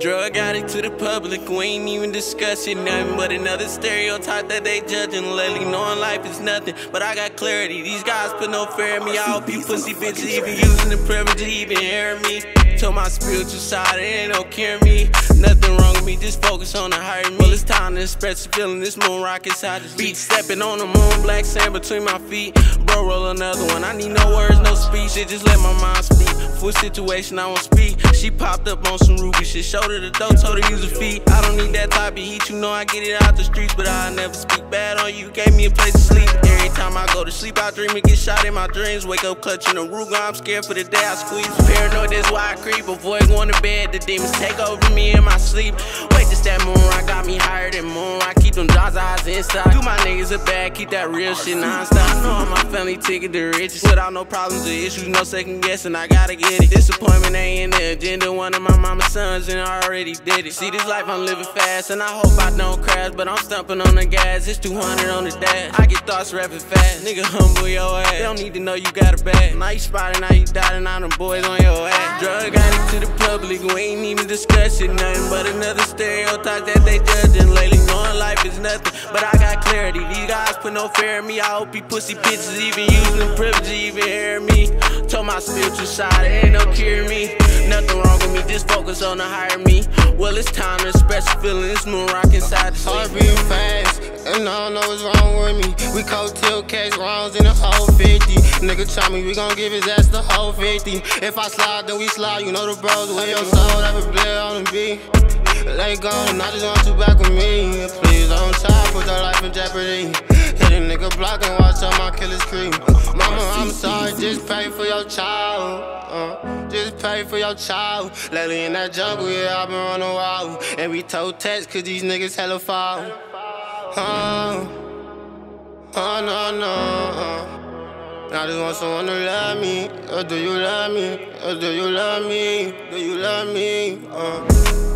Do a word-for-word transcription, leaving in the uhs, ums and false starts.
Drug addict to the public, we ain't even discussing nothing but another stereotype that they judging lately. Knowing life is nothing, but I got clarity. These guys put no fear in me. I'll be pussy bitches, even using the privilege to even hear me. Told my spiritual side, it ain't no cure me. Nothing wrong with me, just focus on the higher me. Well, it's time to express the feeling, this moon rocket side this beat. Stepping on the moon, black sand between my feet. Bro, roll another one, I need no words, no speech. Shit, just let my mind speak. Full situation, I won't speak. She popped up on some ruby shit, showed her the dough, told her use her feet. I don't need that type of heat, you know I get it out the streets. But I never speak bad on you, gave me a place to sleep. Every time I go to sleep, I dream and get shot in my dreams. Wake up clutching a Ruger, I'm scared for the day I squeeze. Paranoid, that's why I creep, avoid going to bed. The demons take over me in my sleep. Wait, just that moon rock got me higher than moon rock. Keep them jaws, eyes inside. Do my niggas a bag, keep that real shit nonstop. I know I'm my family ticket to riches, without no problems or issues, no second guessing. I gotta get it. Disappointment ain't in the agenda. One of my mama's sons and I already did it. See this life I'm living fast, and I hope I don't crash. But I'm stumping on the gas. It's two hundred on the dash. I get thoughts rapping fast. Nigga humble your ass. They don't need to know you got a bag. Now you spotting, now you dotting out them boys on your ass. Drug addict to the public, we ain't even discussing nothing but another stereotype that they judging lately. Knowing life is nothing, but I got clarity. These guys put no fear in me. I hope you pussy bitches even using privilege even hear me. Told my spiritual side, it ain't no cure me. Nothing wrong with me, just focus on the higher me. Well, it's time to express the feeling, this moon rock inside the sleep. Heart beating fast, and I don't know what's wrong with me. We cold till cash rounds in the whole fifty. Nigga try me, we gon' give his ass the whole fifty. If I slide, then we slide, you know the bros with your soul, that would play on the beat. They gone, and I just want you back with me. Please don't try, put your life in jeopardy. Hit a nigga block and watch all my killers creep. Mama, I'm sorry, just pray for your child. Uh, just pray for your child. Lately in that jungle, yeah, I've been running wild. And we told text, cause these niggas hella foul. Oh, oh no, no. Uh, I just want someone to love me. Uh, do you love me? Uh, do you love me? Do you love me? Uh.